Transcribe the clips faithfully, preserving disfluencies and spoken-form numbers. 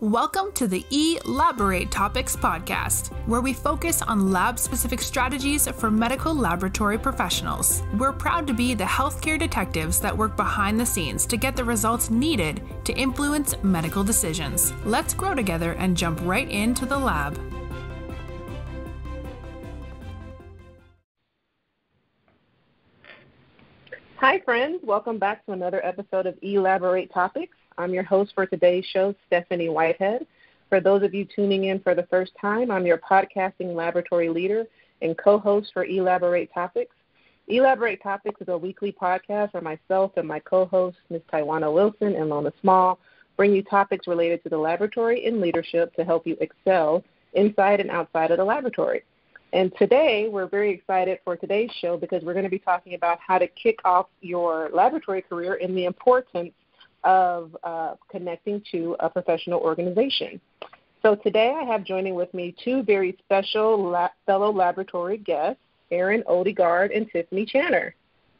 Welcome to the Elaborate Topics podcast, where we focus on lab-specific strategies for medical laboratory professionals. We're proud to be the healthcare detectives that work behind the scenes to get the results needed to influence medical decisions. Let's grow together and jump right into the lab. Hi, friends. Welcome back to another episode of Elaborate Topics. I'm your host for today's show, Stephanie Whitehead. For those of you tuning in for the first time, I'm your podcasting laboratory leader and co-host for Elaborate Topics. Elaborate Topics is a weekly podcast where myself and my co-hosts, Miz Tawana Wilson and Lona Small, bring you topics related to the laboratory and leadership to help you excel inside and outside of the laboratory. And today, we're very excited for today's show because we're going to be talking about how to kick off your laboratory career and the importance of uh, connecting to a professional organization. So today I have joining with me two very special la- fellow laboratory guests, Aaron Odegard and Tiffany Channer.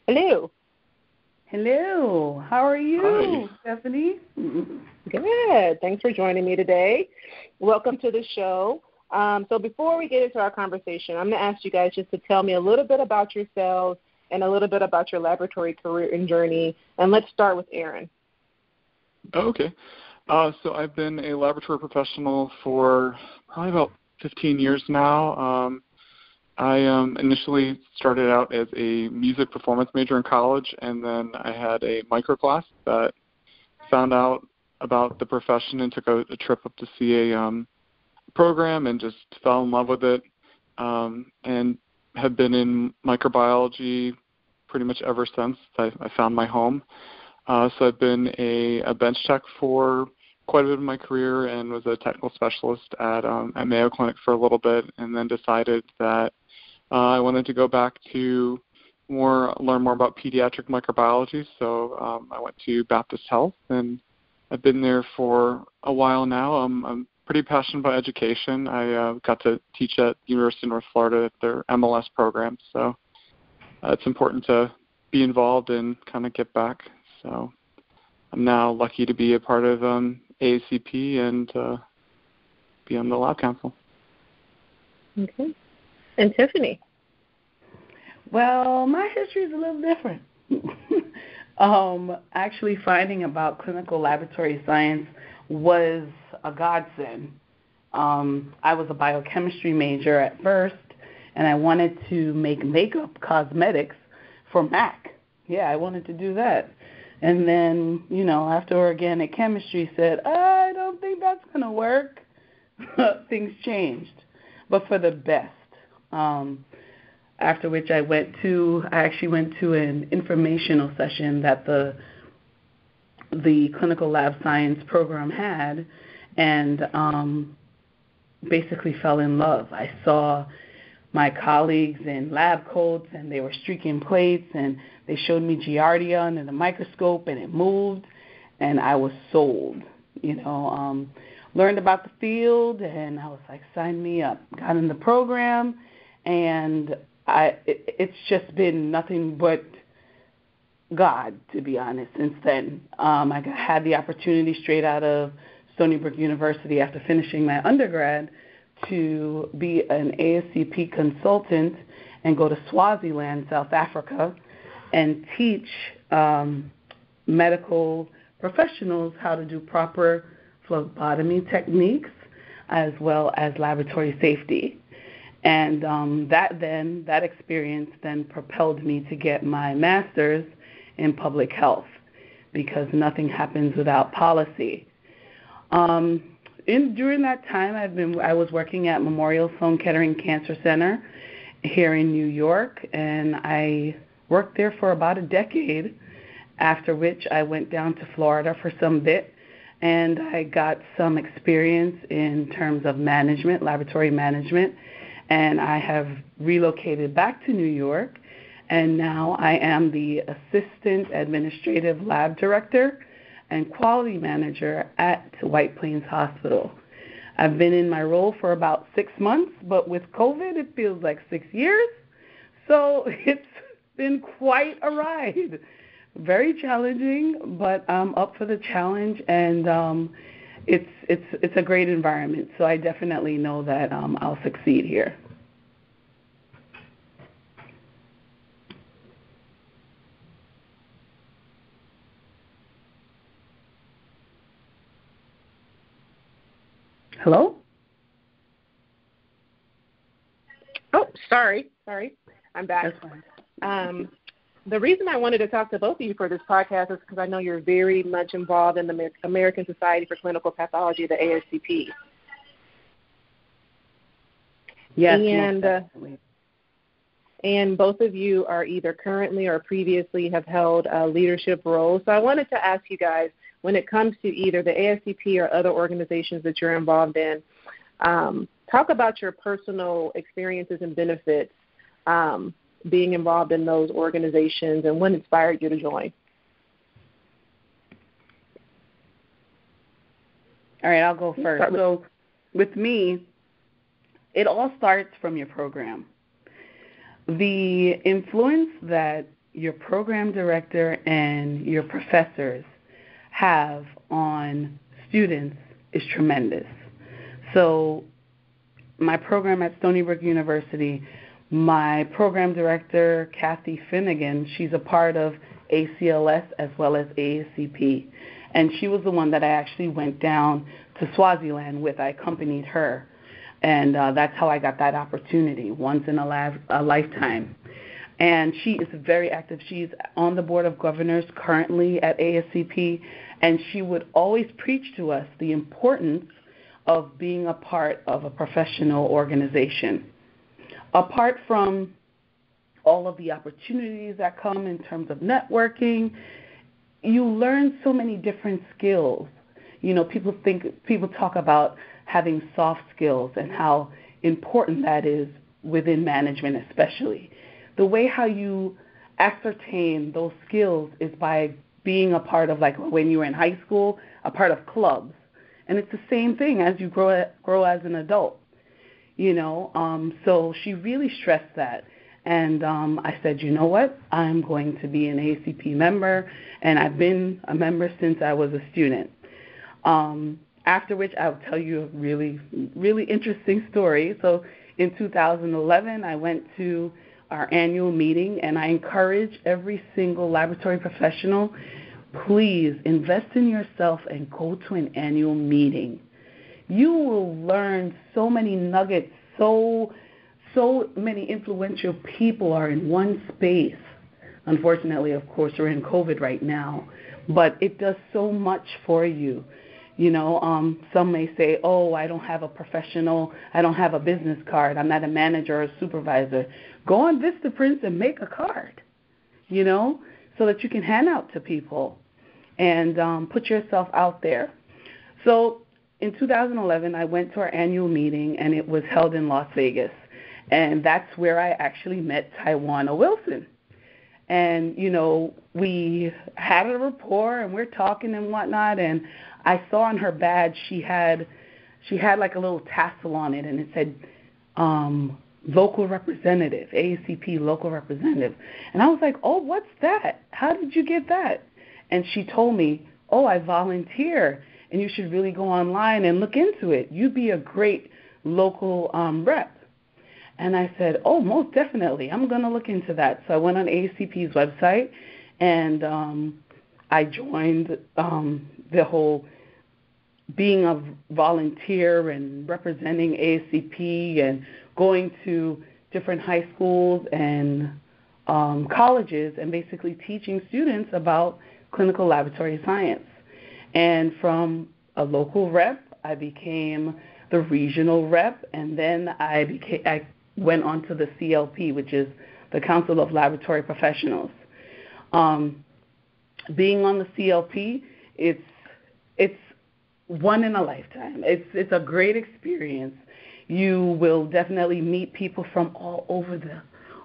Hello. Hello. How are you, Hi. Stephanie? Good. Thanks for joining me today. Welcome to the show. Um, so before we get into our conversation, I'm going to ask you guys just to tell me a little bit about yourselves and a little bit about your laboratory career and journey. And let's start with Aaron. Oh, okay. Uh, so I've been a laboratory professional for probably about fifteen years now. Um, I um, initially started out as a music performance major in college, and then I had a microclass that found out about the profession and took a, a trip up to see a um, program and just fell in love with it, um, and have been in microbiology pretty much ever since I, I found my home. Uh, so I've been a, a bench tech for quite a bit of my career and was a technical specialist at, um, at Mayo Clinic for a little bit, and then decided that uh, I wanted to go back to more learn more about pediatric microbiology. So um, I went to Baptist Health, and I've been there for a while now. Um, I'm pretty passionate about education. I uh, got to teach at the University of North Florida at their M L S program, so uh, it's important to be involved and kind of get back. So I'm now lucky to be a part of um, A A C P and uh, be on the lab council. Okay. And Tiffany? Well, my history is a little different. um, actually, finding about clinical laboratory science was a godsend. Um, I was a biochemistry major at first, and I wanted to make makeup cosmetics for M A C. Yeah, I wanted to do that. And then, you know, after organic chemistry said, I don't think that's going to work, things changed, but for the best. Um, after which I went to, I actually went to an informational session that the the clinical lab science program had, and um, basically fell in love. I saw my colleagues in lab coats, and they were streaking plates, and they showed me Giardia under the microscope, and it moved, and I was sold, you know. Um, learned about the field, and I was like, sign me up. Got in the program, and I it, it's just been nothing but God, to be honest, since then. Um, I got, had the opportunity straight out of Stony Brook University after finishing my undergrad to be an A S C P consultant and go to Swaziland, South Africa, and teach um, medical professionals how to do proper phlebotomy techniques as well as laboratory safety. And um, that then, that experience then propelled me to get my master's in public health, because nothing happens without policy. Um, In, during that time, I've been I was working at Memorial Sloan Kettering Cancer Center here in New York, and I worked there for about a decade, after which I went down to Florida for some bit, and I got some experience in terms of management, laboratory management, and I have relocated back to New York, and now I am the Assistant Administrative Lab Director and Quality Manager at White Plains Hospital. I've been in my role for about six months, but with COVID, it feels like six years. So it's been quite a ride. Very challenging, but I'm up for the challenge, and um, it's it's it's a great environment. So I definitely know that um, I'll succeed here. Hello? Oh, sorry, sorry. I'm back. Um, the reason I wanted to talk to both of you for this podcast is because I know you're very much involved in the American Society for Clinical Pathology, the A S C P. Yes, and, uh, and both of you are either currently or previously have held uh, leadership roles. So I wanted to ask you guys, when it comes to either the A S C P or other organizations that you're involved in, um, talk about your personal experiences and benefits um, being involved in those organizations and what inspired you to join. All right, I'll go first. With- so with me, it all starts from your program. The influence that your program director and your professors have on students is tremendous. So my program at Stony Brook University, my program director, Kathy Finnegan, she's a part of A C L S as well as A S C P, and she was the one that I actually went down to Swaziland with. I accompanied her, and uh, that's how I got that opportunity, once in a, lab, a lifetime. And she is very active. She's on the board of governors currently at A S C P, and she would always preach to us the importance of being a part of a professional organization. Apart from all of the opportunities that come in terms of networking, you learn so many different skills. You know, people think, people talk about having soft skills and how important that is within management especially. The way how you ascertain those skills is by being a part of, like when you were in high school, a part of clubs. And it's the same thing as you grow grow as an adult, you know. Um, so she really stressed that. And um, I said, you know what, I'm going to be an A C P member, and I've been a member since I was a student. Um, after which I'll tell you a really, really interesting story. So in two thousand eleven, I went to our annual meeting, and I encourage every single laboratory professional, please invest in yourself and go to an annual meeting. You will learn so many nuggets, so so many influential people are in one space. Unfortunately, of course, we're in COVID right now, but it does so much for you. You know, um, some may say, oh, I don't have a professional, I don't have a business card, I'm not a manager or a supervisor. Go on VistaPrints and make a card, you know, so that you can hand out to people and um, put yourself out there. So in two thousand eleven, I went to our annual meeting, and it was held in Las Vegas, and that's where I actually met Tawana Wilson. And, you know, we had a rapport, and we're talking and whatnot, and I saw on her badge she had she had like a little tassel on it, and it said um, local representative, A A C P local representative. And I was like, oh, what's that? How did you get that? And she told me, oh, I volunteer, and you should really go online and look into it. You'd be a great local um, rep. And I said, oh, most definitely. I'm going to look into that. So I went on A A C P's website, and um, I joined um, the whole being a volunteer and representing A A C P and going to different high schools and um, colleges and basically teaching students about clinical laboratory science. And from a local rep, I became the regional rep, and then I became I went on to the C L P, which is the Council of Laboratory Professionals. Um, being on the C L P, it's it's one in a lifetime. It's it's a great experience. You will definitely meet people from all over the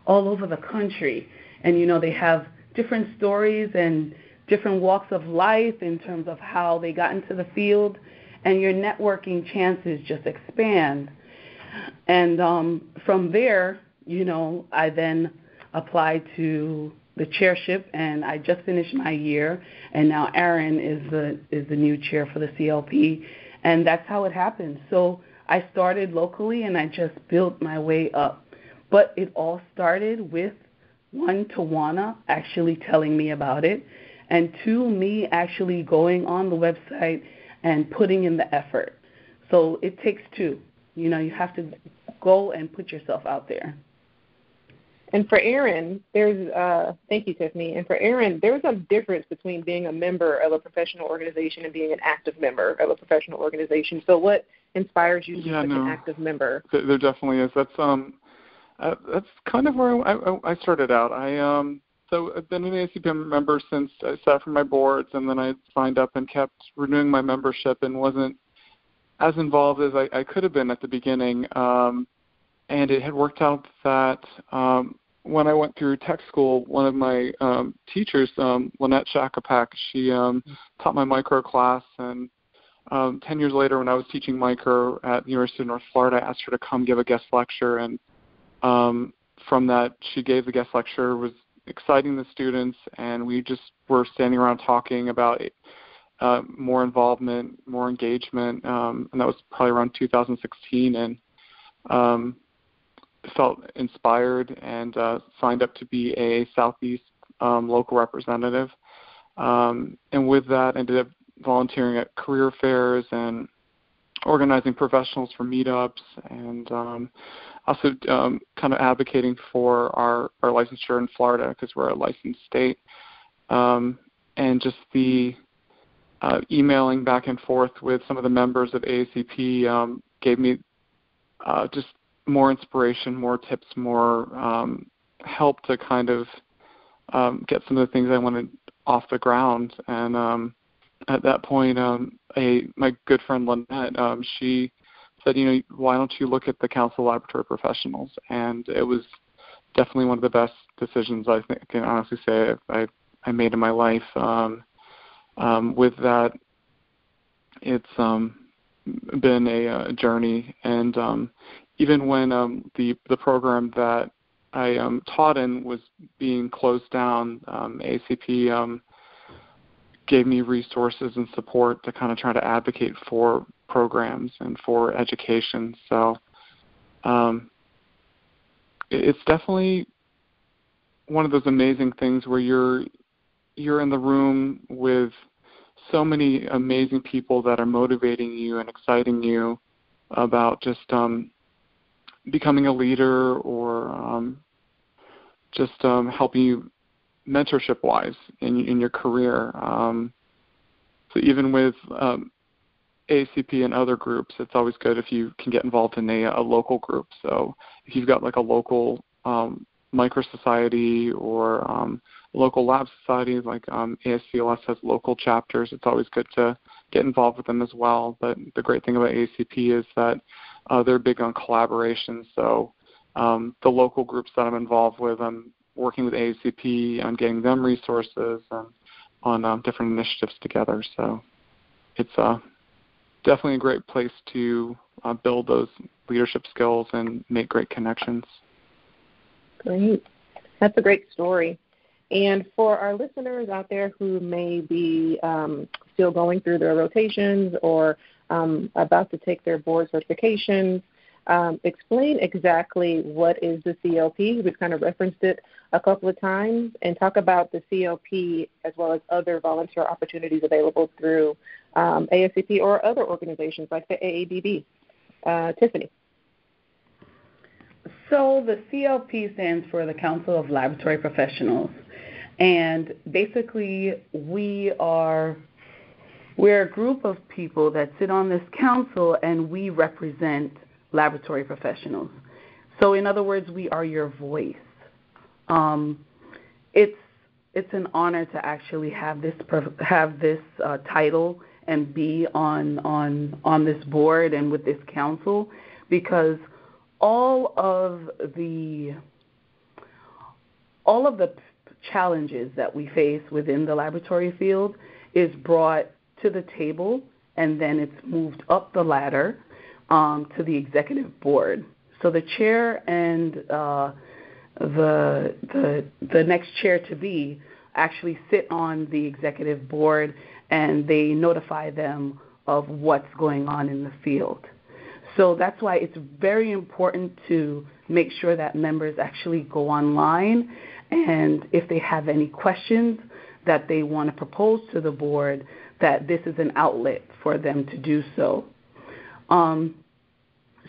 all over the country, and you know they have different stories and different walks of life in terms of how they got into the field, and your networking chances just expand. And um, from there, you know, I then applied to the chairship, and I just finished my year, and now Aaron is the is the new chair for the C L P, And that's how it happened. So I started locally, and I just built my way up. But it all started with, one, Tawana actually telling me about it, and two, me actually going on the website and putting in the effort. So it takes two. You know, you have to go and put yourself out there. And for Aaron, there's, uh, thank you, Tiffany. And for Aaron, there's a difference between being a member of a professional organization and being an active member of a professional organization. So what inspires you to yeah, be no, an active member? There definitely is. That's um, uh, that's kind of where I, I, I started out. I um, so I've been an A S C P member since I sat for my boards, and then I signed up and kept renewing my membership and wasn't as involved as I, I could have been at the beginning. Um, and it had worked out that um, when I went through tech school, one of my um, teachers, um, Lynette Shakapak, she um, taught my micro class. And um, ten years later, when I was teaching micro at the University of North Florida, I asked her to come give a guest lecture. And um, from that, she gave the guest lecture, was exciting the students, and we just were standing around talking about uh, more involvement, more engagement, um, and that was probably around two thousand sixteen. And um, felt inspired and uh, signed up to be a Southeast um, local representative. Um, and with that, ended up volunteering at career fairs and organizing professionals for meetups, and um, also um, kind of advocating for our, our licensure in Florida, because we're a licensed state. Um, and just the uh, emailing back and forth with some of the members of A A C P um, gave me uh, just more inspiration, more tips, more um, help to kind of um, get some of the things I wanted off the ground. And um, at that point, um, a, my good friend Lynette, um, she said, you know, why don't you look at the Council of Laboratory Professionals? And it was definitely one of the best decisions I think, I can honestly say I, I made in my life. Um, um, with that, it's um, been a, a journey, and um, even when um, the, the program that I um, taught in was being closed down, um, A A C P um, gave me resources and support to kind of try to advocate for programs and for education. So um, it's definitely one of those amazing things where you're you're in the room with so many amazing people that are motivating you and exciting you about just um, becoming a leader, or um, just um, helping you mentorship-wise in, in your career. Um, so even with um, A A C P and other groups, it's always good if you can get involved in a, a local group. So if you've got like a local um, micro-society or um, local lab societies, like um, A S C L S has local chapters, it's always good to get involved with them as well. But the great thing about A A C P is that Uh, they're big on collaboration, so um, the local groups that I'm involved with, I'm working with A A C P on getting them resources and on um, different initiatives together. So it's uh, definitely a great place to uh, build those leadership skills and make great connections. Great. That's a great story. And for our listeners out there who may be um, still going through their rotations or um, about to take their board certifications, um, explain exactly what is the C L P. We've kind of referenced it a couple of times, and talk about the C L P as well as other volunteer opportunities available through um, A S C P or other organizations like the A A B B. Uh, Tiffany. So the C L P stands for the Council of Laboratory Professionals. And basically, we are we're a group of people that sit on this council, and we represent laboratory professionals. So in other words, we are your voice. Um, it's it's an honor to actually have this have this uh, title and be on on on this board and with this council, because all of the all of the challenges that we face within the laboratory field is brought to the table, and then it's moved up the ladder um, to the executive board. So the chair and uh, the, the the next chair to be actually sit on the executive board, and they notify them of what's going on in the field. So that's why it's very important to make sure that members actually go online, and if they have any questions that they want to propose to the board, that this is an outlet for them to do so. Um,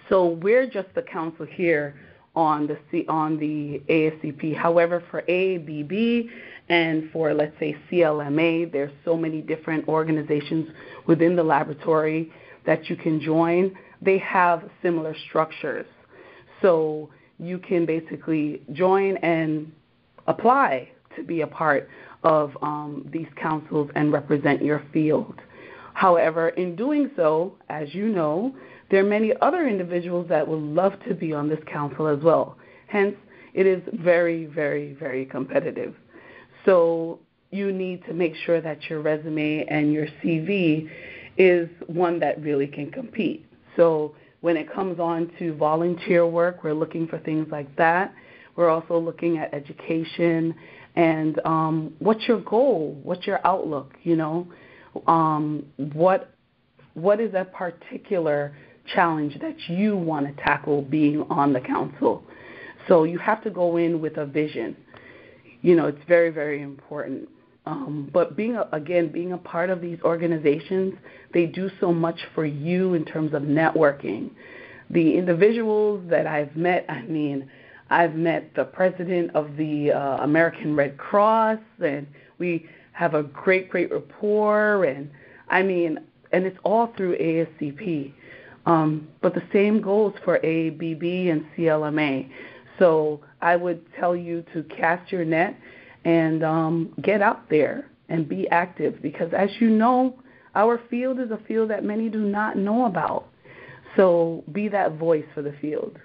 so we're just the council here on the C, on the A S C P. However, for A A B B and for, let's say, C L M A, there's so many different organizations within the laboratory that you can join. They have similar structures. So you can basically join and apply to be a part of um, these councils and represent your field. However, in doing so, as you know, there are many other individuals that would love to be on this council as well. Hence, it is very, very, very competitive. So you need to make sure that your resume and your C V is one that really can compete. So when it comes on to volunteer work, we're looking for things like that. We're also looking at education and um, what's your goal? What's your outlook? You know, um, what what is a particular challenge that you want to tackle being on the council? So you have to go in with a vision. You know, it's very, very important. Um, but being, a, again, being a part of these organizations, they do so much for you in terms of networking. The individuals that I've met, I mean, I've met the president of the uh, American Red Cross, and we have a great, great rapport, and I mean, and it's all through A S C P. Um, but the same goes for A A B B and C L M A. So I would tell you to cast your net and um, get out there and be active, because as you know, our field is a field that many do not know about. So be that voice for the field.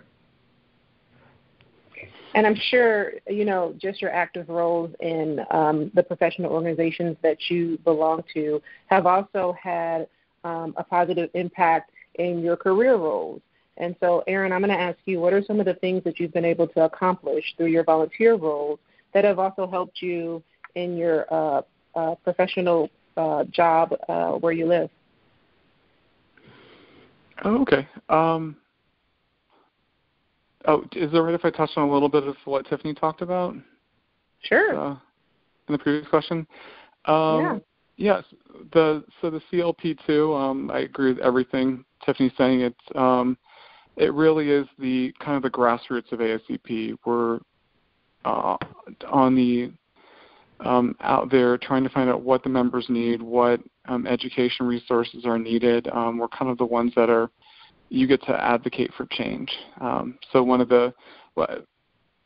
And I'm sure, you know, just your active roles in um, the professional organizations that you belong to have also had um, a positive impact in your career roles. And so, Aaron, I'm going to ask you, what are some of the things that you've been able to accomplish through your volunteer roles that have also helped you in your uh, uh, professional uh, job uh, where you live? Oh, okay. Um, oh, is it right if I touch on a little bit of what Tiffany talked about? Sure. Uh, in the previous question? Um, yeah. Yes. The, so the C L P two, um, I agree with everything Tiffany's saying. It's, um, it really is the kind of the grassroots of A S C P. We're Uh, on the um, out there trying to find out what the members need, what um, education resources are needed. Um, we're kind of the ones that are, you get to advocate for change. Um, so one of the what,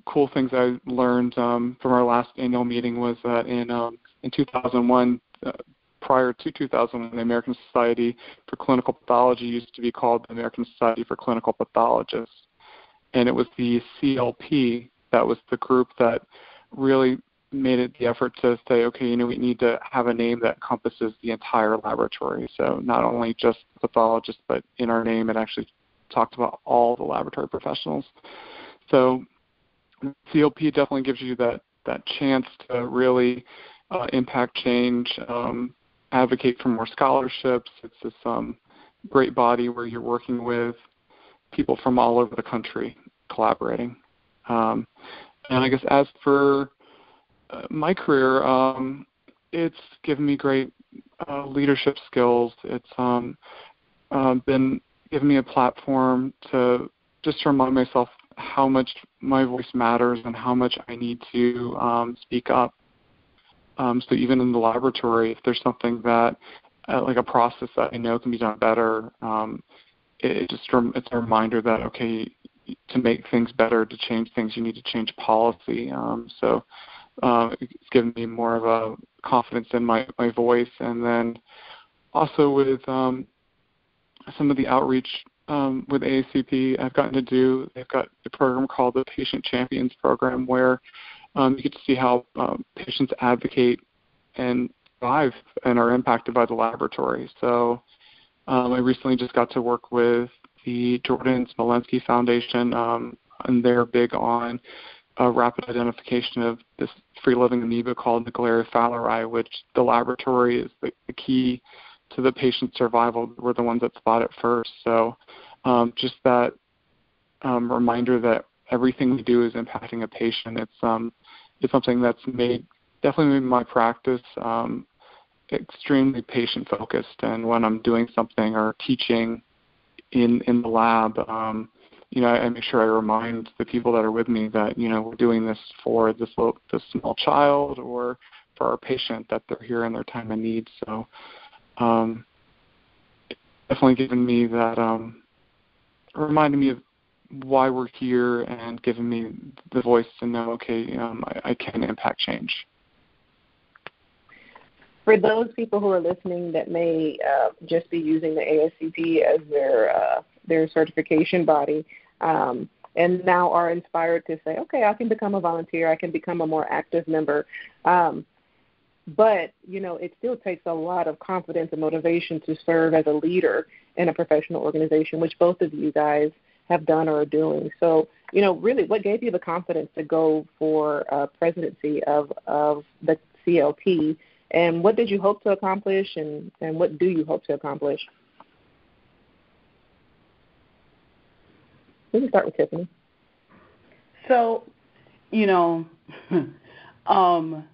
cool things I learned um, from our last annual meeting was that in um, in two thousand one, uh, prior to two thousand one, the American Society for Clinical Pathology used to be called the American Society for Clinical Pathologists, and it was the C L P that was the group that really made it the effort to say, okay, you know, we need to have a name that encompasses the entire laboratory. So not only just pathologists, but in our name, it actually talked about all the laboratory professionals. So C L P definitely gives you that, that chance to really uh, impact change, um, advocate for more scholarships. It's this um, great body where you're working with people from all over the country collaborating. Um, and I guess as for uh, my career, um, it's given me great uh, leadership skills. It's um, uh, been given me a platform to just remind myself how much my voice matters and how much I need to um, speak up. Um, so even in the laboratory, if there's something that, uh, like a process that I know can be done better, um, it, it just it's a reminder that, okay, to make things better, to change things, you need to change policy. Um, so uh, it's given me more of a confidence in my, my voice. And then also with um, some of the outreach um, with A A C P, I've gotten to do, they've got a program called the Patient Champions Program where um, you get to see how um, patients advocate and thrive and are impacted by the laboratory. So um, I recently just got to work with the Jordan Smolensky Foundation, um, and they're big on uh, rapid identification of this free-living amoeba called Naegleria fowleri, which the laboratory is the, the key to the patient's survival were the ones that spot it first. So um, just that um, reminder that everything we do is impacting a patient. It's um, it's something that's made definitely made my practice um, extremely patient focused. And when I'm doing something or teaching in in the lab, um, you know, I, I make sure I remind the people that are with me that you know we're doing this for this little this small child or for our patient, that they're here in their time of need. So um, it's definitely given me that, um, reminded me of why we're here and given me the voice to know, okay, um, I, I can impact change. For those people who are listening that may uh, just be using the A S C P as their, uh, their certification body, um, and now are inspired to say, okay, I can become a volunteer, I can become a more active member. Um, but, you know, it still takes a lot of confidence and motivation to serve as a leader in a professional organization, which both of you guys have done or are doing. So, you know, really, what gave you the confidence to go for uh, presidency of, of the C L P, and what did you hope to accomplish, and, and what do you hope to accomplish? We can start with Tiffany. So, you know, um,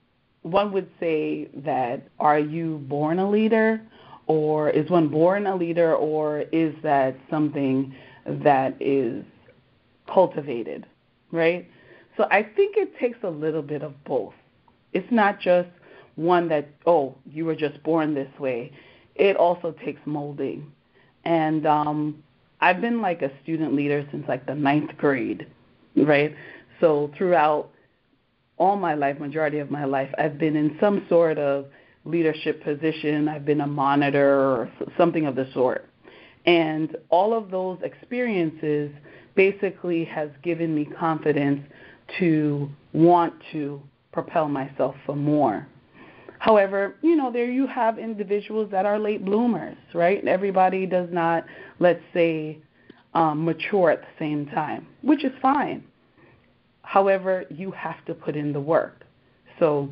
one would say that are you born a leader, or is one born a leader, or is that something that is cultivated, right? So I think it takes a little bit of both. It's not just one that, oh, you were just born this way. It also takes molding. And um, I've been like a student leader since like the ninth grade, right? So throughout all my life, majority of my life, I've been in some sort of leadership position. I've been a monitor or something of the sort. And all of those experiences basically has given me confidence to want to propel myself for more. However, you know, there you have individuals that are late bloomers, right? Everybody does not, let's say, um, mature at the same time, which is fine. However, you have to put in the work. So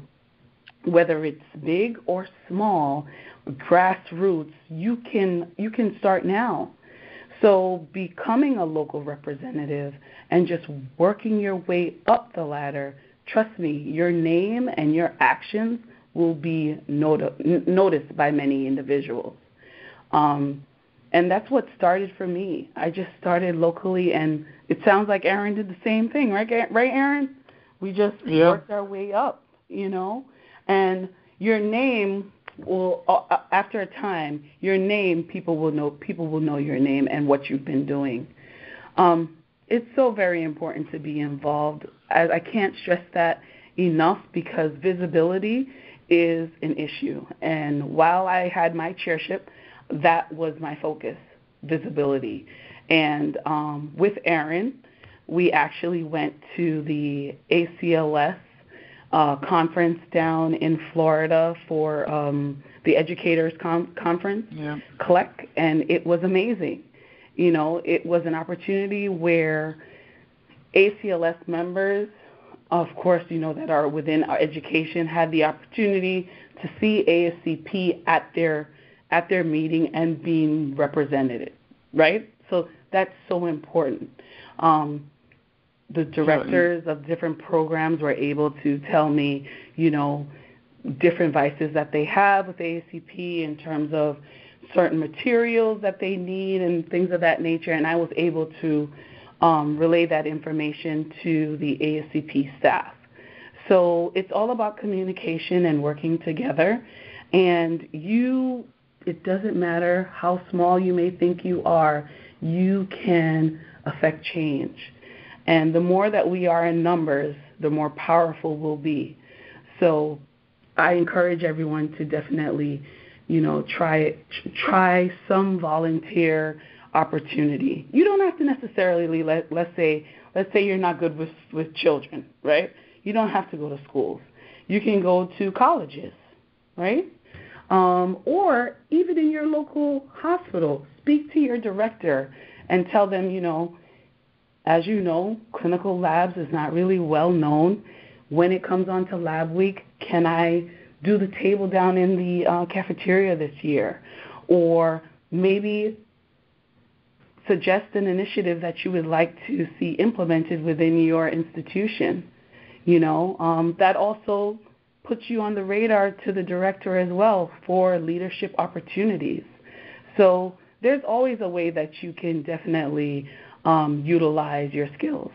whether it's big or small, grassroots, you can you can start now. So becoming a local representative and just working your way up the ladder, trust me, your name and your actions will be noti- noticed by many individuals. Um, and that's what started for me. I just started locally, and it sounds like Aaron did the same thing, right, right, Aaron? We just yeah. worked our way up, you know? And your name will, after a time, your name, people will know, people will know your name and what you've been doing. Um, it's so very important to be involved. I, I can't stress that enough because visibility is an issue. And while I had my chairship, that was my focus, visibility. And um, with Aaron, we actually went to the A C L S uh, conference down in Florida for um, the Educators Con- Conference, yeah. C L E C, and it was amazing. You know, it was an opportunity where A C L S members, of course, you know, that are within our education, had the opportunity to see A S C P at their at their meeting and being represented, right? So that's so important. Um, the directors of different programs were able to tell me, you know, different vices that they have with A S C P in terms of certain materials that they need and things of that nature, and I was able to Um, relay that information to the A S C P staff. So it's all about communication and working together. And you, it doesn't matter how small you may think you are, you can affect change. And the more that we are in numbers, the more powerful we'll be. So I encourage everyone to definitely, you know, try try some volunteer opportunity. You don't have to necessarily, let, let's say, let's say you're not good with, with children, right? You don't have to go to schools. You can go to colleges, right? Um, or even in your local hospital, speak to your director and tell them, you know, as you know, clinical labs is not really well known. When it comes on to lab week, can I do the table down in the uh, cafeteria this year? or maybe suggest an initiative that you would like to see implemented within your institution. You know, um, that also puts you on the radar to the director as well for leadership opportunities. So there's always a way that you can definitely um, utilize your skills.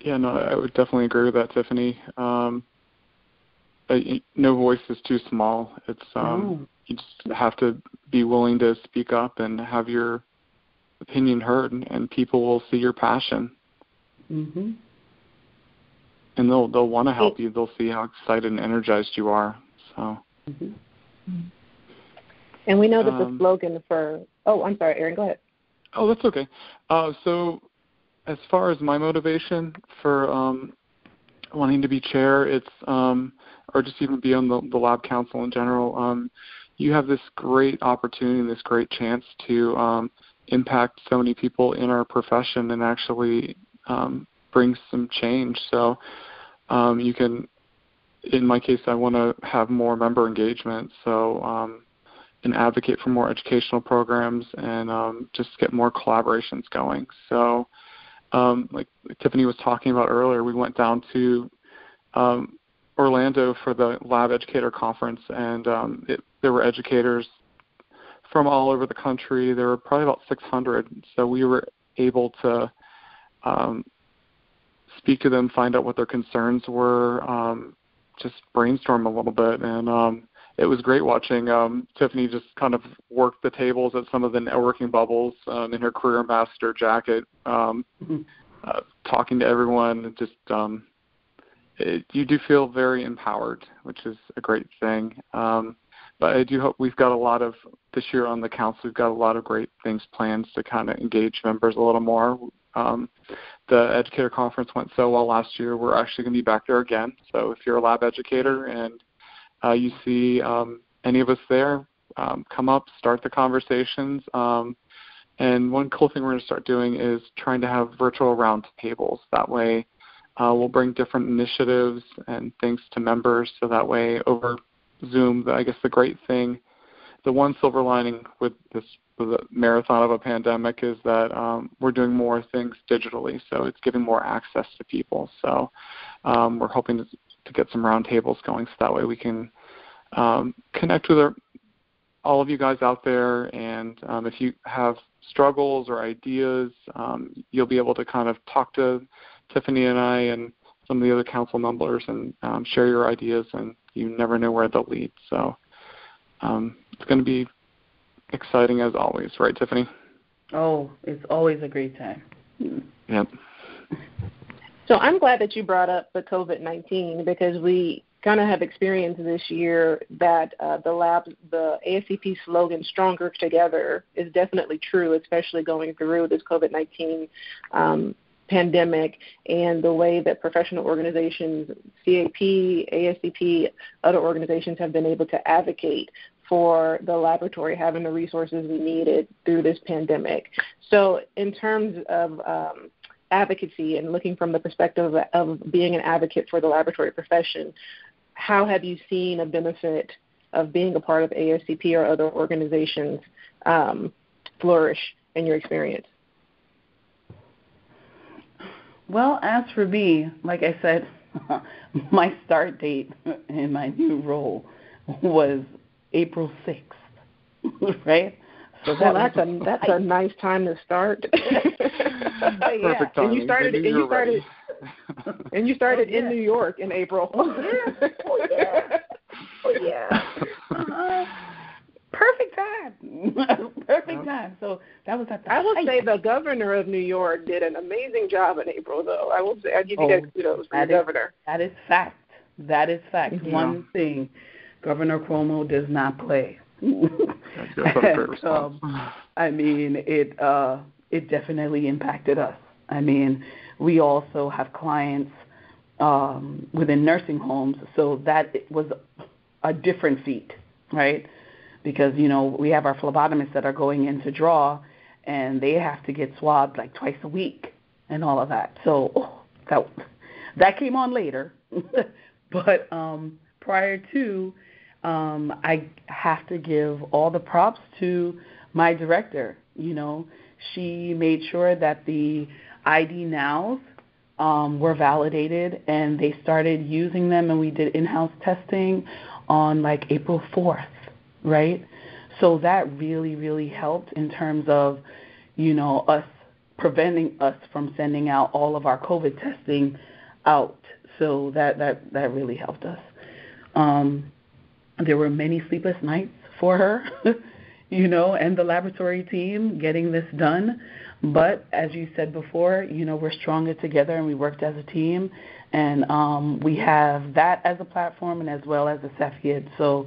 Yeah, no, I would definitely agree with that, Tiffany. Um, I, no voice is too small. It's um, oh. You just have to be willing to speak up and have your opinion heard, and people will see your passion. Mm-hmm. And they'll they'll want to help you. They'll see how excited and energized you are. So. Mm-hmm. And we know that um, the slogan for oh, I'm sorry, Aaron, go ahead. Oh, that's okay. Uh, so. As far as my motivation for um, wanting to be chair, it's um, or just even be on the, the lab council in general, um, you have this great opportunity and this great chance to um, impact so many people in our profession and actually um, bring some change. So um, you can, in my case, I want to have more member engagement. So um, and advocate for more educational programs and um, just get more collaborations going. So. Um, like Tiffany was talking about earlier, we went down to um, Orlando for the Lab Educator Conference, and um, it, there were educators from all over the country. There were probably about six hundred, so we were able to um, speak to them, find out what their concerns were, um, just brainstorm a little bit, and um, it was great watching um, Tiffany just kind of work the tables at some of the networking bubbles um, in her career ambassador jacket, um, mm-hmm. uh, talking to everyone. Just um, it, you do feel very empowered, which is a great thing. Um, but I do hope we've got a lot of this year on the council. We've got a lot of great things planned to kind of engage members a little more. Um, the educator conference went so well last year. We're actually going to be back there again. So if you're a lab educator and Uh, you see um, any of us there, um, come up, start the conversations. Um, and one cool thing we're going to start doing is trying to have virtual round tables. That way uh, we'll bring different initiatives and things to members. So that way over Zoom, I guess the great thing, the one silver lining with this with the marathon of a pandemic is that um, we're doing more things digitally. So it's giving more access to people. So um, we're hoping to to get some roundtables going, so that way we can um, connect with our, all of you guys out there. And um, if you have struggles or ideas, um, you'll be able to kind of talk to Tiffany and I and some of the other council members and um, share your ideas, and you never know where they'll lead. So um, it's going to be exciting as always, right, Tiffany? Oh, it's always a great time. Yep. So I'm glad that you brought up the COVID nineteen, because we kind of have experienced this year that uh, the lab, the A S C P slogan, Stronger Together, is definitely true, especially going through this COVID nineteen um, pandemic and the way that professional organizations, C A P, A S C P, other organizations have been able to advocate for the laboratory having the resources we needed through this pandemic. So in terms of um, advocacy and looking from the perspective of being an advocate for the laboratory profession, how have you seen a benefit of being a part of A S C P or other organizations um, flourish in your experience? Well, as for me, like I said, my start date in my new role was April sixth, right? So well, that's a that's a nice time to start. Yeah. And you started and you started and you started oh, yeah. in New York in April. Oh yeah. Oh yeah. Oh yeah. Uh, perfect time. Perfect yep. time. So that was at the I will height. Say the governor of New York did an amazing job in April, though. I will say I give you oh, guys kudos for the governor. That is fact. That is fact. Yeah. One thing Governor Cuomo does not play. and, um, I mean, it uh, it definitely impacted us. I mean, we also have clients um, within nursing homes, so that it was a different feat, right? Because, you know, we have our phlebotomists that are going in to draw, and they have to get swabbed like twice a week and all of that. So oh, that, that came on later. But um, prior to... um, I have to give all the props to my director. You know, she made sure that the I D Nows um, were validated, and they started using them, and we did in-house testing on like April fourth, right? So that really, really helped in terms of, you know, us preventing us from sending out all of our COVID testing out. So that, that, that really helped us. Um, there were many sleepless nights for her, you know, and the laboratory team getting this done. But as you said before, you know, we're stronger together, and we worked as a team. And um, we have that as a platform, and as well as a Cepheid. So,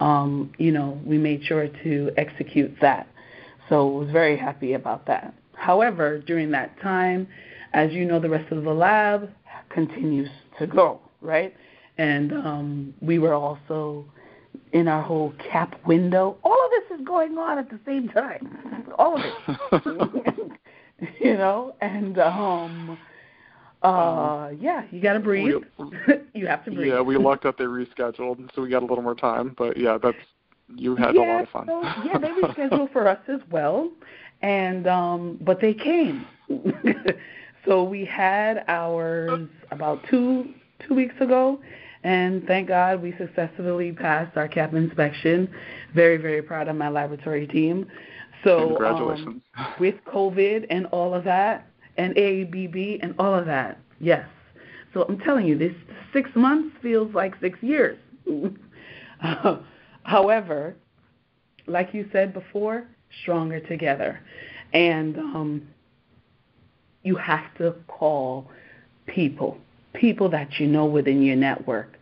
um, you know, we made sure to execute that. So I was very happy about that. However, during that time, as you know, the rest of the lab continues to go, right? And um, we were also in our whole C A P window. All of this is going on at the same time, all of it, you know? And, um, uh, um, yeah, you got to breathe. We, you have to breathe. Yeah, we lucked out they rescheduled, so we got a little more time. But, yeah, that's you had yeah, a lot of fun. So, yeah, they rescheduled for us as well, and um, but they came. So we had ours about two two weeks ago, and thank God we successfully passed our C A P inspection. Very, very proud of my laboratory team. So congratulations. Um, with COVID and all of that, and A A B B and all of that, yes. So I'm telling you, this six months feels like six years. uh, however, like you said before, stronger together. And um, you have to call people, people that you know within your network.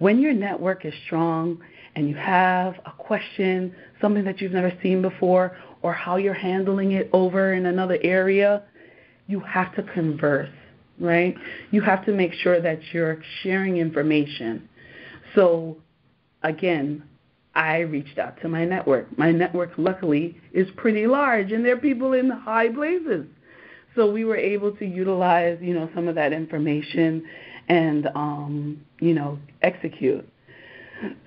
When your network is strong and you have a question, something that you've never seen before, or how you're handling it over in another area, you have to converse, right? You have to make sure that you're sharing information. So, again, I reached out to my network. My network, luckily, is pretty large, and there are people in high places. So we were able to utilize, you know, some of that information and, um, you know, execute.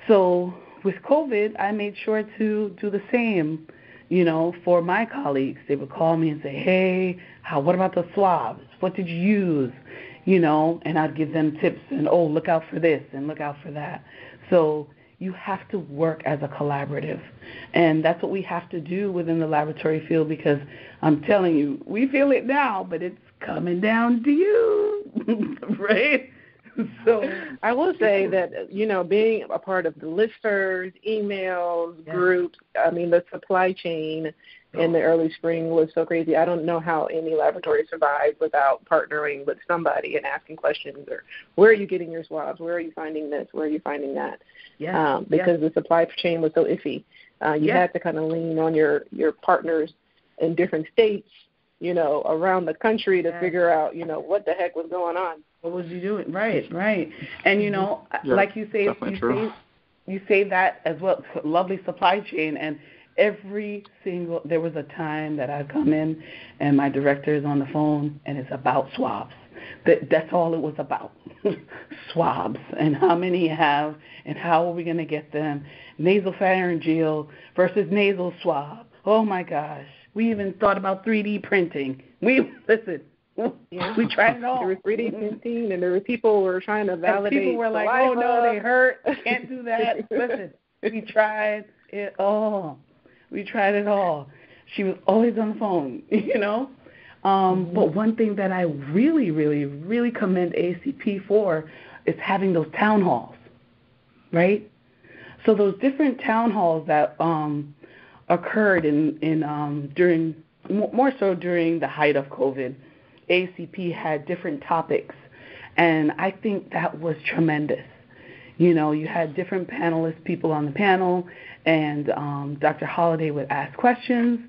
So with COVID, I made sure to do the same, you know, for my colleagues. They would call me and say, hey, how? What about the swabs? What did you use? You know, and I'd give them tips and, oh, look out for this and look out for that. So you have to work as a collaborative, and that's what we have to do within the laboratory field, because I'm telling you, we feel it now, but it's coming down to you, right? So I will say that, you know, being a part of the listservs, emails, yeah. groups, I mean, the supply chain in the early spring was so crazy. I don't know how any laboratory survived without partnering with somebody and asking questions, or where are you getting your swabs? Where are you finding this? Where are you finding that? Yeah, um, because yeah. the supply chain was so iffy. Uh, you yeah. had to kind of lean on your, your partners in different states, you know, around the country to yeah. figure out, you know, what the heck was going on. What was you doing? Right, right. And, you know, yeah, like you say, you say, you say that as well, lovely supply chain. And every single, there was a time that I'd come in and my director is on the phone and it's about swabs. That, that's all it was about, swabs and how many you have and how are we going to get them, nasopharyngeal versus nasal swab. Oh, my gosh. We even thought about three D printing. We, listen, yeah. we tried it all. There was three D printing and there were people who were trying to validate. And people were like, oh, no, they hurt. Can't do that. Listen, we tried it all. We tried it all. She was always on the phone, you know. Um, mm-hmm. But one thing that I really, really, really commend A A C P for is having those town halls, right? So those different town halls that um, occurred in, in um, during, more so during the height of COVID, A A C P had different topics. And I think that was tremendous. You know, you had different panelists, people on the panel, and um, Doctor Holliday would ask questions,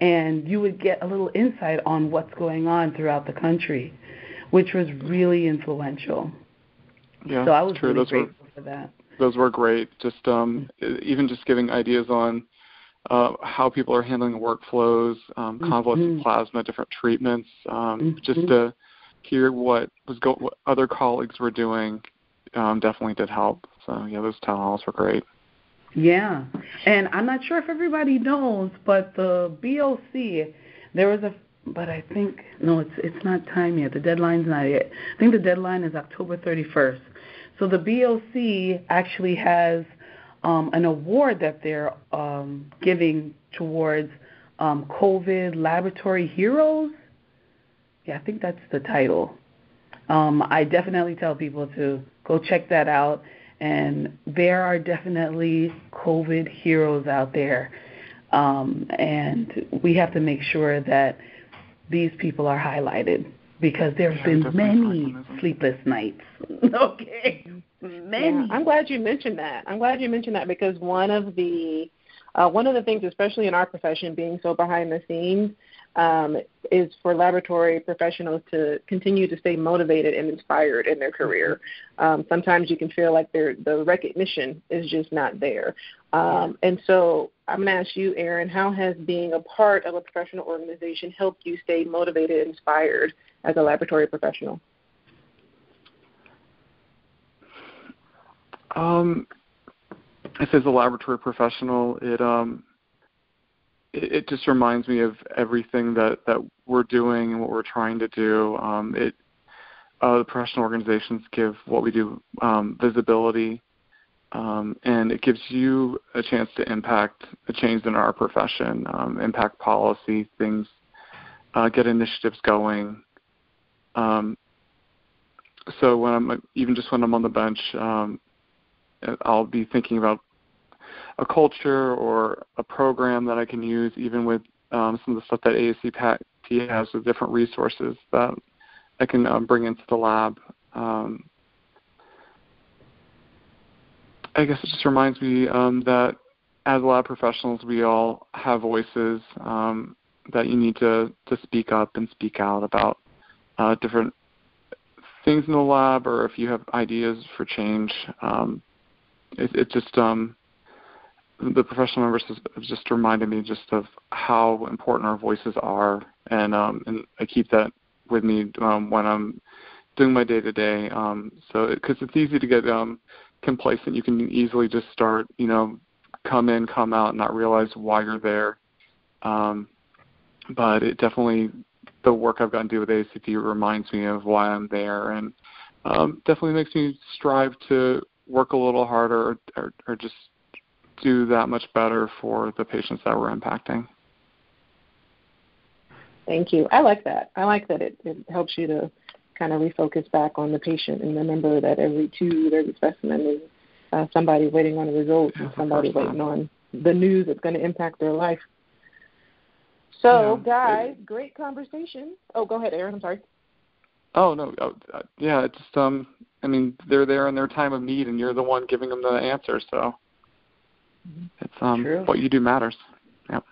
and you would get a little insight on what's going on throughout the country, which was really influential. Yeah, so I was true. really those grateful were, for that. Those were great. Just um, even just giving ideas on uh, how people are handling the workflows, um, convalescent mm-hmm. plasma, different treatments, um, mm-hmm. just to hear what was go- what other colleagues were doing um, definitely did help. So, yeah, those town halls were great. Yeah, and I'm not sure if everybody knows, but the B O C, there was a, but I think, no, it's it's not time yet. The deadline's not yet. I think the deadline is October thirty-first. So the B O C actually has um, an award that they're um, giving towards um, COVID Laboratory Heroes. Yeah, I think that's the title. Um, I definitely tell people to go check that out. And there are definitely COVID heroes out there. Um, and we have to make sure that these people are highlighted because there have been many sleepless nights. Okay. Many. Yeah, I'm glad you mentioned that. I'm glad you mentioned that because one of the uh, one of the things, especially in our profession, being so behind the scenes, um, is for laboratory professionals to continue to stay motivated and inspired in their career. Um, sometimes you can feel like the recognition is just not there. Um, and so I'm going to ask you, Aaron, how has being a part of a professional organization helped you stay motivated and inspired as a laboratory professional? Um, as a laboratory professional, it um, it, it just reminds me of everything that, that we're doing and what we're trying to do. Um, it uh, the professional organizations give what we do um, visibility, um, and it gives you a chance to impact a change in our profession, um, impact policy, things, uh, get initiatives going. Um, so when I'm even just when I'm on the bench. Um, I'll be thinking about a culture or a program that I can use, even with um, some of the stuff that A S C P has with different resources that I can um, bring into the lab. Um, I guess it just reminds me um, that as lab professionals, we all have voices um, that you need to, to speak up and speak out about uh, different things in the lab, or if you have ideas for change. Um, It, it just, um, the professional members have just reminded me just of how important our voices are, and um, and I keep that with me um, when I'm doing my day-to-day. Um, so, because it, it's easy to get um, complacent. You can easily just start, you know, come in, come out, and not realize why you're there. Um, but it definitely, the work I've gotten to do with A S C P reminds me of why I'm there, and um, definitely makes me strive to work a little harder or, or just do that much better for the patients that we're impacting. Thank you. I like that. I like that it, it helps you to kind of refocus back on the patient and remember that every tube, every specimen is uh, somebody waiting on a result and somebody waiting on the news that's going to impact their life. So, yeah. Guys, great conversation. Oh, go ahead, Aaron. I'm sorry. Oh, no. Oh, yeah, it's just, um, I mean, they're there in their time of need, and you're the one giving them the answer. So it's um, what you do matters. Yep.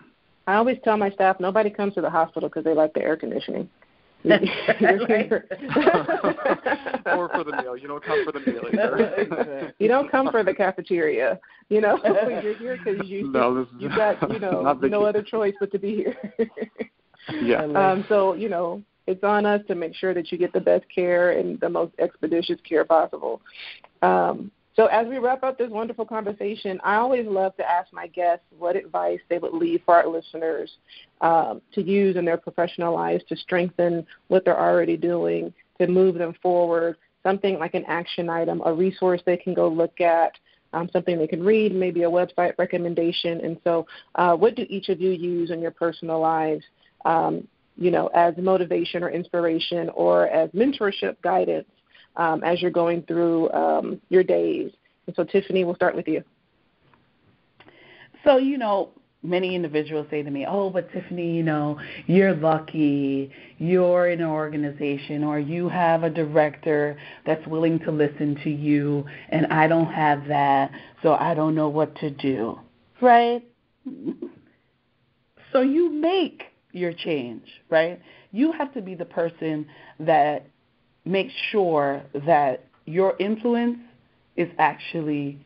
I always tell my staff, nobody comes to the hospital because they like the air conditioning. Or for the meal. You don't come for the meal either. You don't come for the cafeteria. You know, you're here because you, no, you've got, you know, no other choice but to be here. Yeah. Um, so, you know. It's on us to make sure that you get the best care and the most expeditious care possible. Um, so as we wrap up this wonderful conversation, I always love to ask my guests what advice they would leave for our listeners um, to use in their professional lives to strengthen what they're already doing, to move them forward, something like an action item, a resource they can go look at, um, something they can read, maybe a website recommendation. And so uh, what do each of you use in your personal lives um, you know, as motivation or inspiration or as mentorship guidance um, as you're going through um, your days? And so, Tiffany, we'll start with you. So, you know, many individuals say to me, oh, but Tiffany, you know, you're lucky, you're in an organization, or you have a director that's willing to listen to you, and I don't have that, so I don't know what to do, right? So you make your change, right? You have to be the person that makes sure that your influence is actually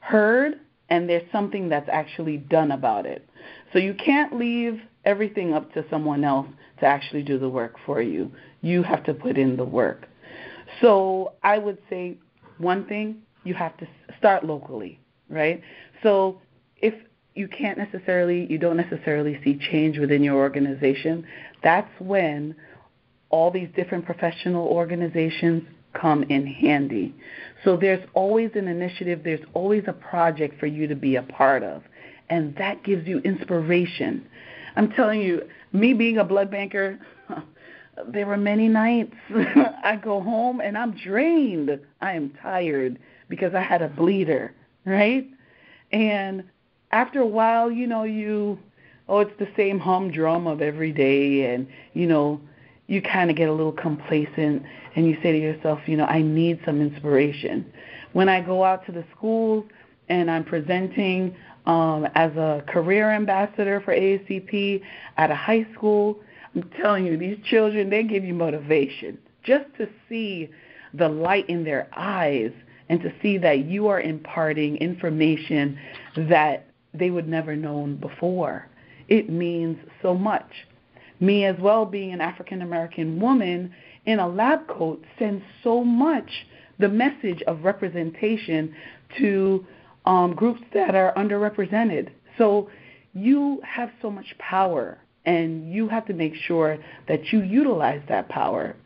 heard and there's something that's actually done about it. So you can't leave everything up to someone else to actually do the work for you. You have to put in the work. So I would say one thing, you have to start locally, right? So if you can't necessarily, you don't necessarily see change within your organization, that's when all these different professional organizations come in handy. So there's always an initiative, there's always a project for you to be a part of, and that gives you inspiration. I'm telling you, me being a blood banker, there were many nights I go home and I'm drained. I am tired because I had a bleeder, right? And after a while, you know, you, oh, it's the same humdrum of every day, and, you know, you kind of get a little complacent and you say to yourself, you know, I need some inspiration. When I go out to the schools and I'm presenting um, as a career ambassador for A A C P at a high school, I'm telling you, these children, they give you motivation just to see the light in their eyes and to see that you are imparting information that they would never known before. It means so much. Me as well, being an African-American woman in a lab coat, sends so much the message of representation to um, groups that are underrepresented. So you have so much power, and you have to make sure that you utilize that power.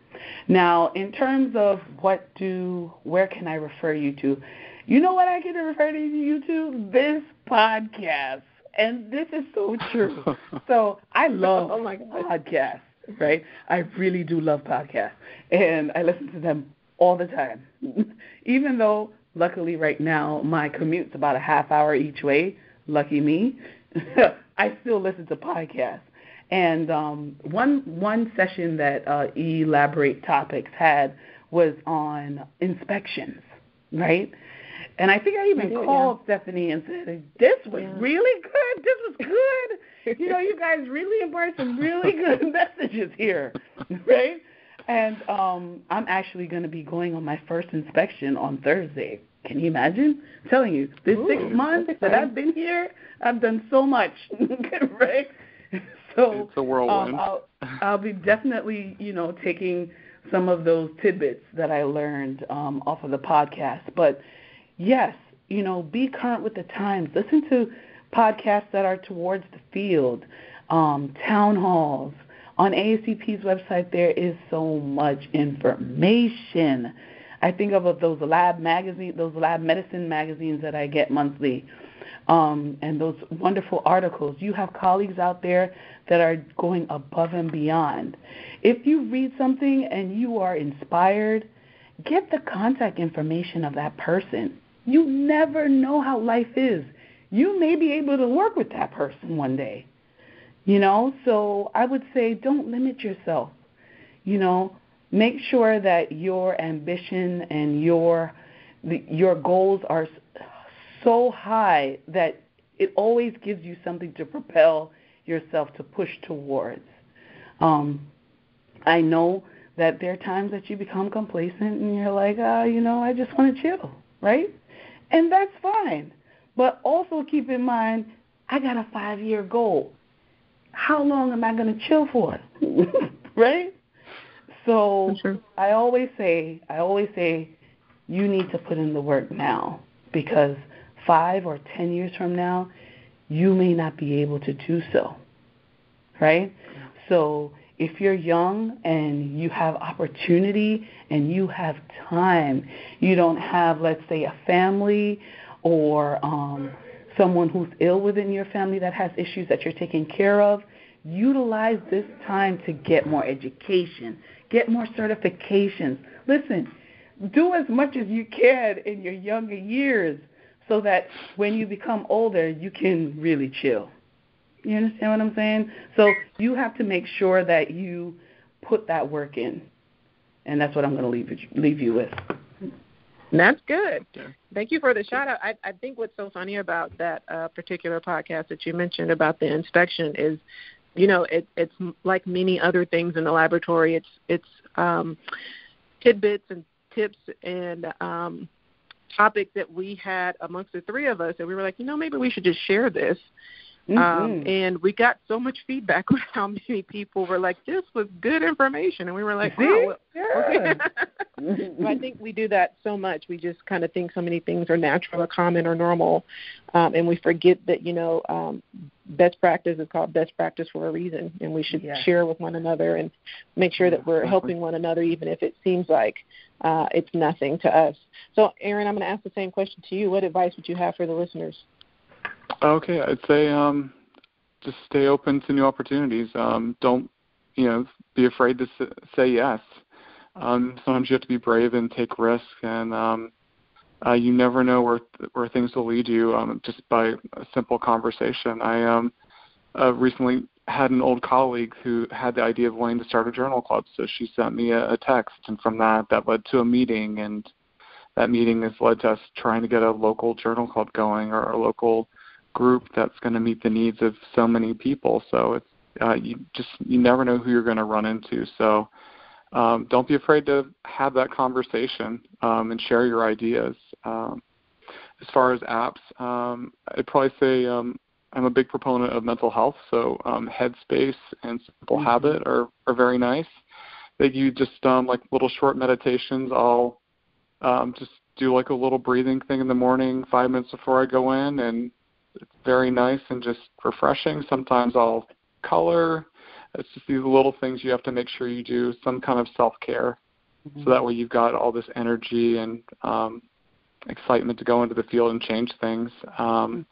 Now, in terms of what do, where can I refer you to? You know what I can refer to you to? This podcast. And this is so true. So I love oh my God. podcasts, right? I really do love podcasts, and I listen to them all the time. Even though, luckily right now, my commute's about a half hour each way, lucky me, I still listen to podcasts. And um, one one session that uh, Elaborate Topics had was on inspections, right? And I think I even I do, called yeah. Stephanie and said, this was yeah. really good. This was good. You know, you guys really embarked some really good messages here, right? And um, I'm actually going to be going on my first inspection on Thursday. Can you imagine? I'm telling you, this Ooh, six months that I've been here, I've done so much, right? So it's a whirlwind. Um, I'll, I'll be definitely, you know, taking some of those tidbits that I learned um, off of the podcast. But yes, you know, be current with the times. Listen to podcasts that are towards the field, um, town halls. On A A C P's website, there is so much information. I think of those lab magazine, those lab medicine magazines that I get monthly, um, and those wonderful articles. You have colleagues out there that are going above and beyond. If you read something and you are inspired, get the contact information of that person. You never know how life is. You may be able to work with that person one day, you know? So I would say don't limit yourself, you know? Make sure that your ambition and your the, your goals are so high that it always gives you something to propel yourself to push towards. Um, I know that there are times that you become complacent and you're like, oh, you know, I just want to chill, right? And that's fine. But also keep in mind, I got a five-year goal. How long am I going to chill for, right? So sure. I always say, I always say, you need to put in the work now, because five or ten years from now, you may not be able to do so, right? Yeah. So if you're young and you have opportunity and you have time, you don't have, let's say, a family or um, someone who's ill within your family that has issues that you're taking care of, utilize this time to get more education, get more certifications. Listen, do as much as you can in your younger years so that when you become older, you can really chill. You understand what I'm saying? So you have to make sure that you put that work in, and that's what I'm going to leave you, leave you with. That's good. Thank you for the shout-out. I, I think what's so funny about that uh, particular podcast that you mentioned about the inspection is, you know, it, it's like many other things in the laboratory. It's it's um, tidbits and tips and um, topics that we had amongst the three of us, and we were like, you know, maybe we should just share this. Mm-hmm. Um, and we got so much feedback on how many people were like, this was good information. And we were like, wow, well, yeah. okay. So I think we do that so much. We just kind of think so many things are natural or common or normal, um, and we forget that, you know, um, best practice is called best practice for a reason, and we should yes. share with one another and make sure that we're helping one another, even if it seems like uh, it's nothing to us. So, Aaron, I'm going to ask the same question to you. What advice would you have for the listeners? Okay, I'd say um, just stay open to new opportunities. Um, don't, you know, be afraid to say yes. Um, sometimes you have to be brave and take risks, and um, uh, you never know where th- where things will lead you um, just by a simple conversation. I um, uh, recently had an old colleague who had the idea of wanting to start a journal club, so she sent me a, a text, and from that, that led to a meeting, and that meeting has led to us trying to get a local journal club going, or a local group that's going to meet the needs of so many people. So it's uh, you just you never know who you're going to run into. So. Um, don't be afraid to have that conversation um, and share your ideas. Um, as far as apps, um, I'd probably say um, I'm a big proponent of mental health, so um, Headspace and Simple mm-hmm. Habit are, are very nice. They you just um, like little short meditations. I'll um, just do like a little breathing thing in the morning, five minutes before I go in, and it's very nice and just refreshing. Sometimes I'll color. It's just these little things you have to make sure you do some kind of self-care, mm-hmm. so that way you've got all this energy and um, excitement to go into the field and change things. Um,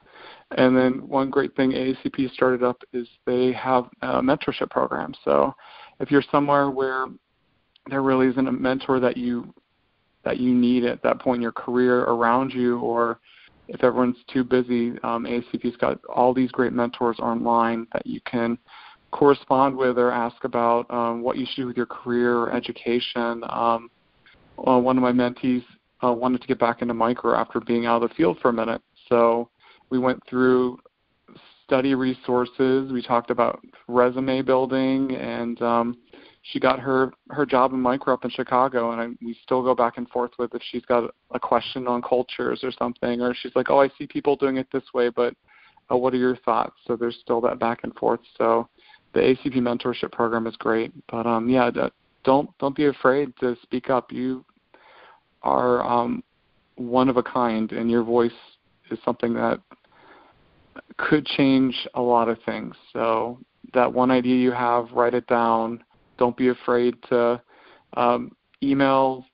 and then one great thing A A C P started up is they have a mentorship program. So if you're somewhere where there really isn't a mentor that you that you need at that point in your career around you, or if everyone's too busy, um, A A C P's got all these great mentors online that you can correspond with or ask about um, what you should do with your career or education. Um, uh, one of my mentees uh, wanted to get back into micro after being out of the field for a minute. So we went through study resources. We talked about resume building, and um, she got her, her job in micro up in Chicago, and I, we still go back and forth with if she's got a question on cultures or something, or she's like, oh, I see people doing it this way, but uh, what are your thoughts? So there's still that back and forth. So the A C P mentorship program is great, but um, yeah, don't don't be afraid to speak up. You are um, one of a kind, and your voice is something that could change a lot of things. So that one idea you have, write it down. Don't be afraid to um, email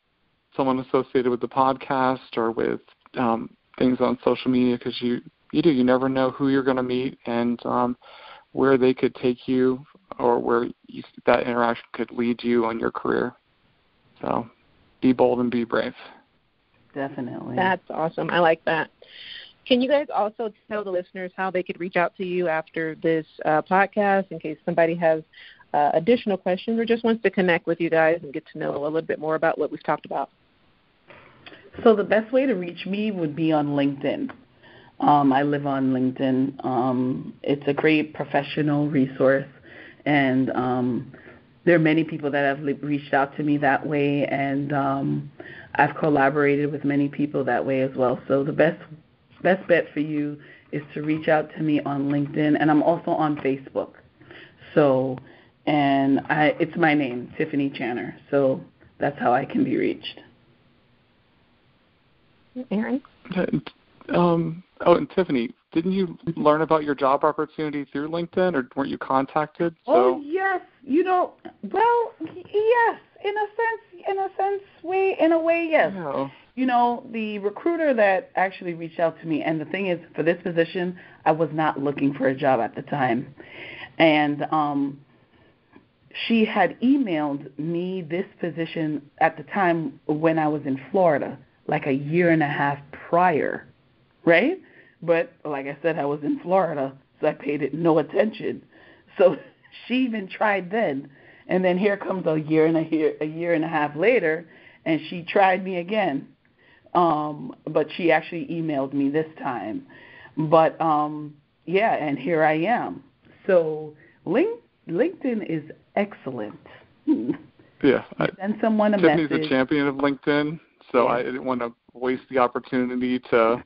someone associated with the podcast or with um, things on social media, because you, you do. You never know who you're going to meet, and um, where they could take you, or where you, that interaction could lead you on your career. So be bold and be brave. Definitely. That's awesome. I like that. Can you guys also tell the listeners how they could reach out to you after this uh, podcast, in case somebody has uh, additional questions or just wants to connect with you guys and get to know a little bit more about what we've talked about? So the best way to reach me would be on LinkedIn. Um, I live on LinkedIn. Um, it's a great professional resource, and um, there are many people that have li- reached out to me that way, and um, I've collaborated with many people that way as well. So the best best bet for you is to reach out to me on LinkedIn, and I'm also on Facebook. So, and I, it's my name, Tiffany Channer. So that's how I can be reached. Aaron? Um, oh, and Tiffany, didn't you learn about your job opportunity through LinkedIn, or weren't you contacted? So? Oh, yes. You know, well, yes, in a sense, in a sense, way, in a way, yes. Yeah. You know, the recruiter that actually reached out to me, and the thing is, for this position, I was not looking for a job at the time. And um, she had emailed me this position at the time when I was in Florida, like a year and a half prior. Right? But like I said, I was in Florida, so I paid it no attention. So she even tried then, and then here comes a year and a year, a year and a half later, and she tried me again. Um, but she actually emailed me this time. But um, yeah, and here I am. So Link, LinkedIn is excellent. Yeah, I, send someone a Tiffany's message. A champion of LinkedIn, so yeah. I didn't want to waste the opportunity to.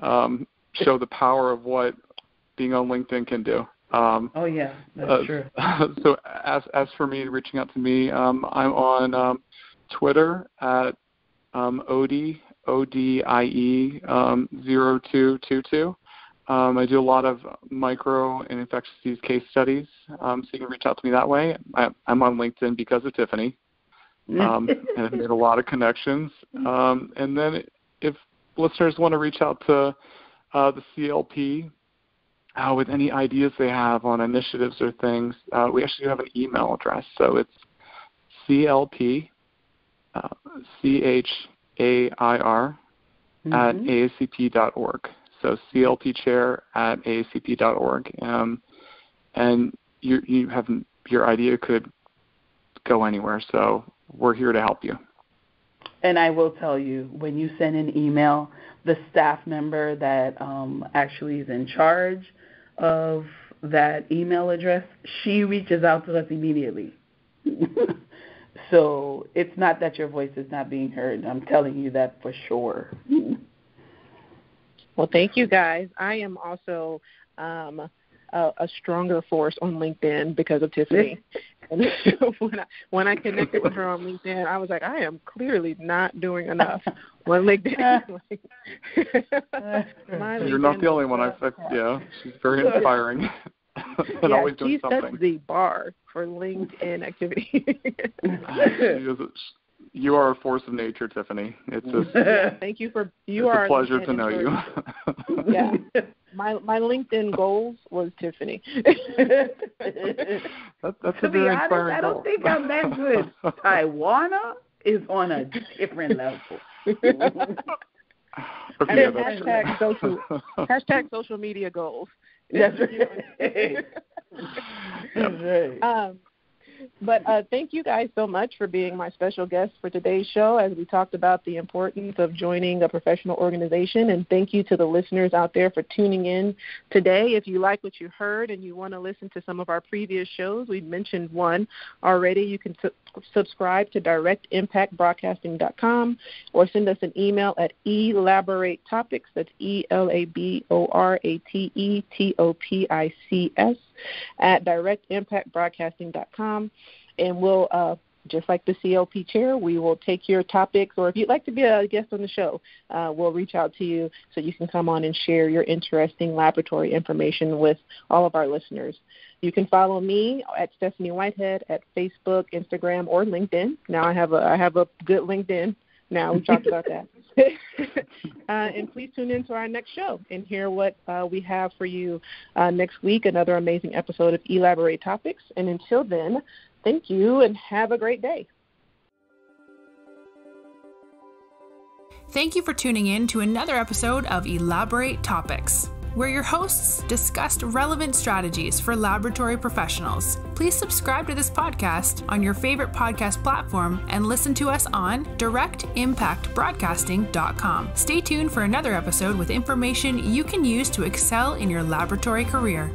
Um, show the power of what being on LinkedIn can do. Um, oh, yeah, that's uh, true. So as, as for me, reaching out to me, um, I'm on um, Twitter at um, Odie, O D I E um, zero two two two. Um, I do a lot of micro and infectious disease case studies, um, so you can reach out to me that way. I, I'm on LinkedIn because of Tiffany, um, and I've made a lot of connections. Um, and then if listeners want to reach out to uh, the C L P uh, with any ideas they have on initiatives or things, uh, we actually do have an email address. So it's C L P, uh, C H A I R, mm-hmm. at A A C P dot org. So C L P chair at A A C P dot org, um, and you, you have your idea could go anywhere. So we're here to help you. And I will tell you, when you send an email, the staff member that um, actually is in charge of that email address, she reaches out to us immediately. So it's not that your voice is not being heard. I'm telling you that for sure. Well, thank you, guys. I am also um, a, a stronger force on LinkedIn because of Tiffany. And when, I, when I connected with her on LinkedIn, I was like, I am clearly not doing enough on LinkedIn. You're not the only one. I've said, yeah, she's very inspiring and yeah, always doing something. She sets the bar for LinkedIn activity. You are a force of nature, Tiffany. It's just, yeah, thank you for you it's are a pleasure to know you. Yeah, my my LinkedIn goals was Tiffany. that, that's to a very honest, inspiring I don't goal. Think I'm that good. Tawana is on a different level. Okay, yeah, hashtag social hashtag social media goals. That's right. That's right. Um, But uh, thank you guys so much for being my special guest for today's show as we talked about the importance of joining a professional organization. And thank you to the listeners out there for tuning in today. If you like what you heard and you want to listen to some of our previous shows, we've mentioned one already. You can su- subscribe to direct impact broadcasting dot com or send us an email at Elaborate Topics. That's E L A B O R A T E T O P I C S at direct impact broadcasting dot com, and we'll uh, just like the C L P chair, we will take your topics, or if you'd like to be a guest on the show, uh, we'll reach out to you so you can come on and share your interesting laboratory information with all of our listeners. You can follow me at Stephanie Whitehead at Facebook, Instagram, or LinkedIn. Now I have a I have a good LinkedIn. Now we talked about that. uh, and please tune in to our next show and hear what uh, we have for you uh, next week, another amazing episode of Elaborate Topics. And until then, thank you and have a great day. Thank you for tuning in to another episode of Elaborate Topics, where your hosts discussed relevant strategies for laboratory professionals. Please subscribe to this podcast on your favorite podcast platform and listen to us on direct impact broadcasting dot com. Stay tuned for another episode with information you can use to excel in your laboratory career.